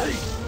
Hey!